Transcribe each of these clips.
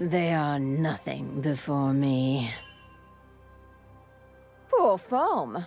They are nothing before me. Poor foam!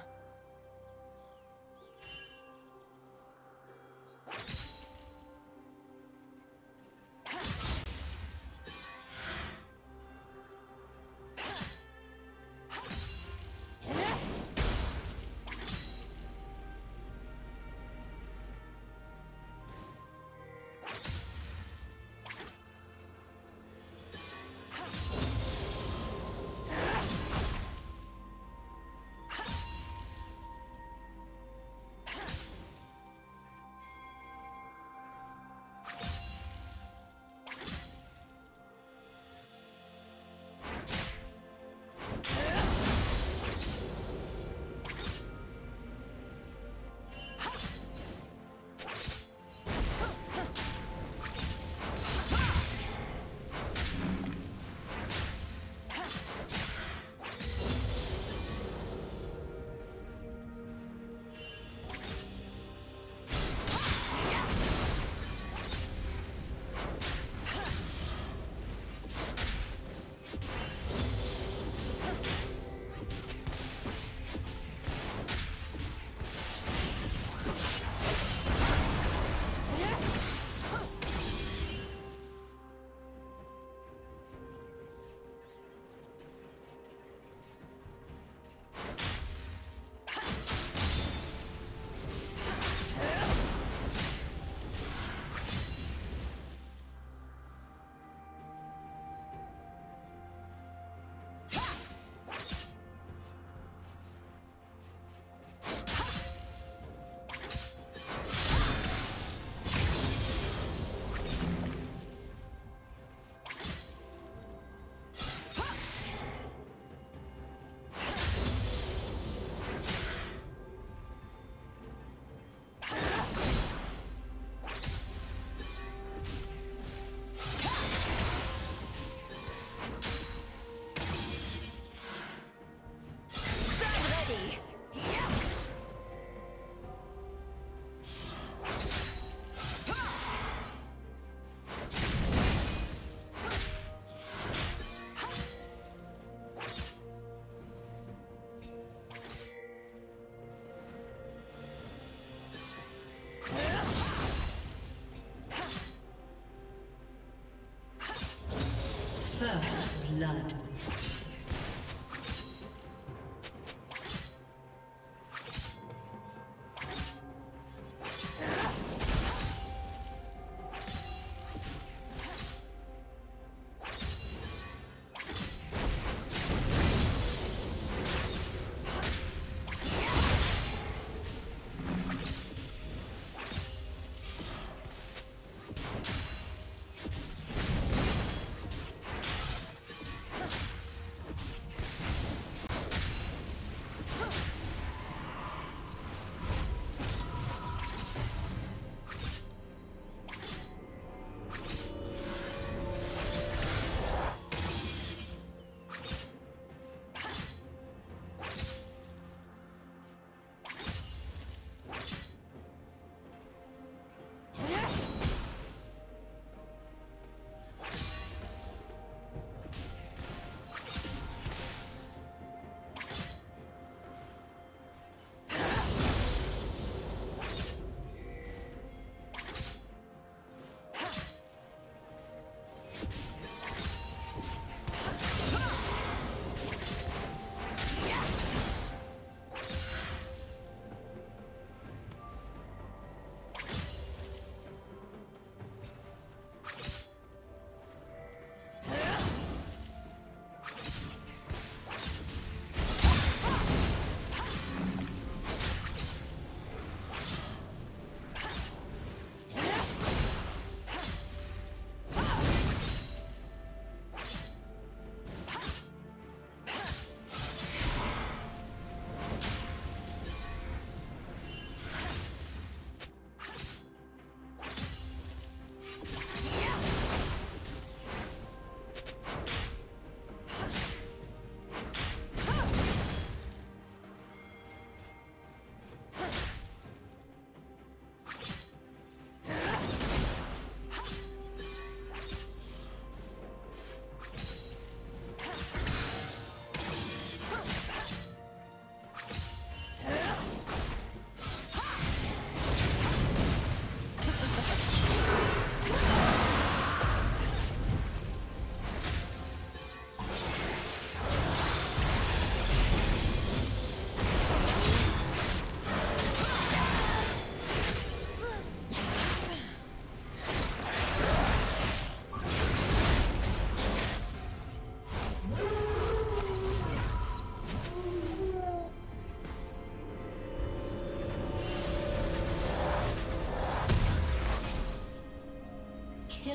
First blood.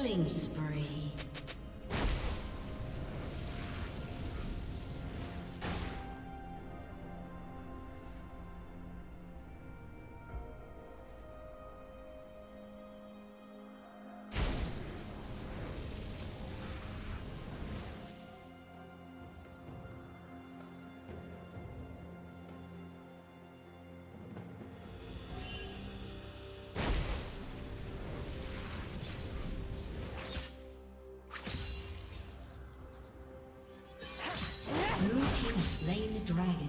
Killing spree. Slain the dragon.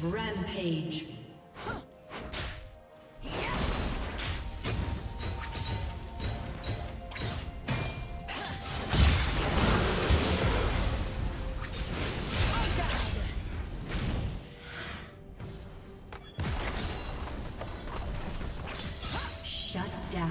Rampage. Shut down.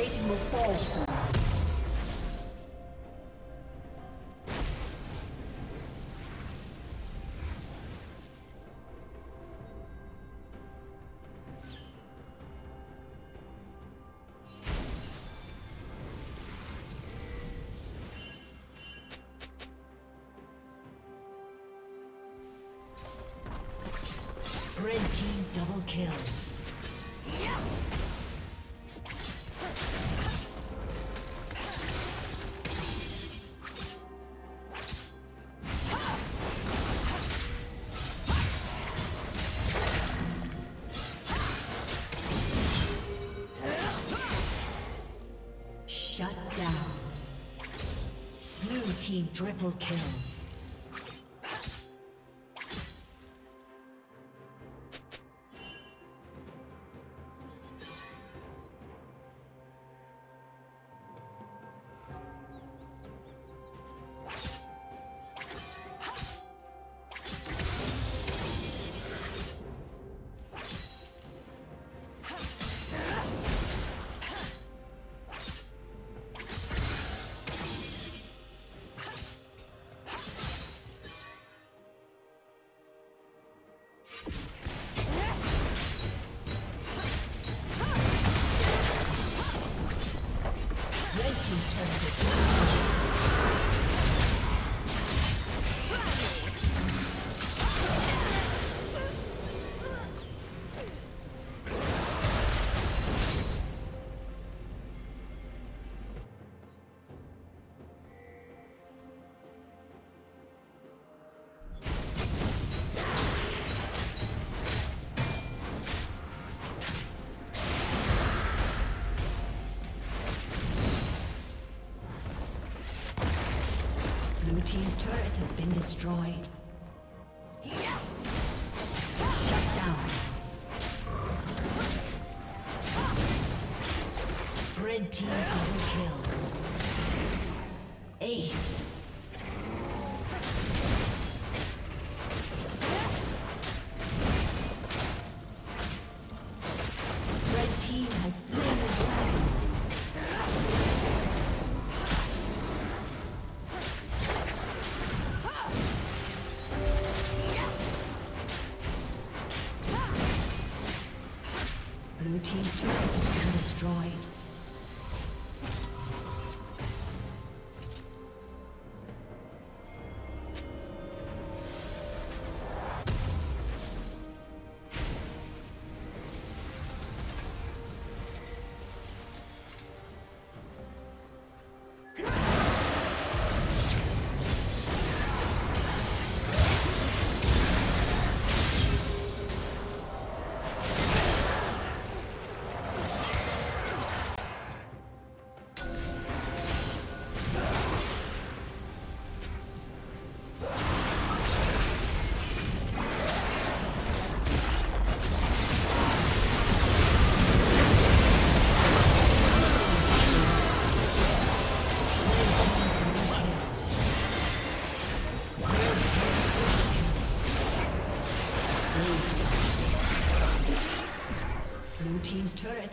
plating will fall soon. Red team double kill. Shut down. Blue team triple kill. Blue team's turret has been destroyed. Shut down. Red team double kill. Ace. Turret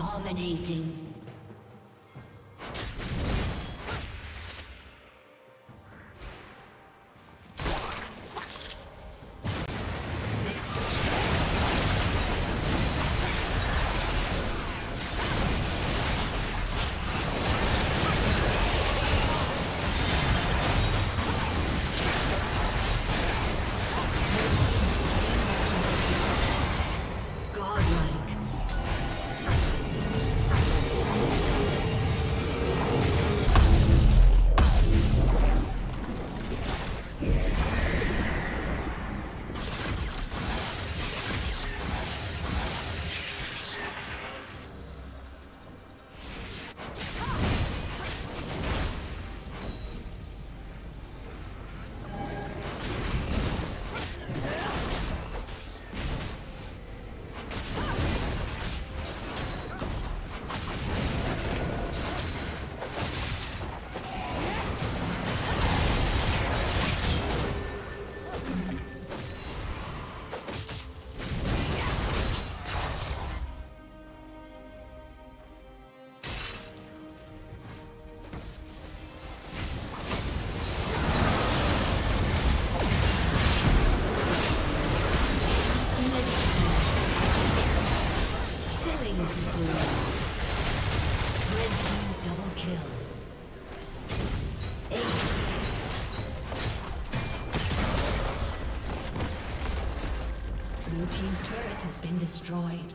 Dominating. Destroyed.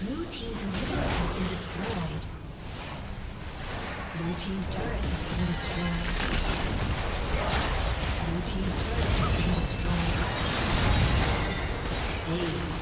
Blue team's inhibitor has been destroyed. Blue team's turret has been destroyed. Blue team's turret has been destroyed. Ace.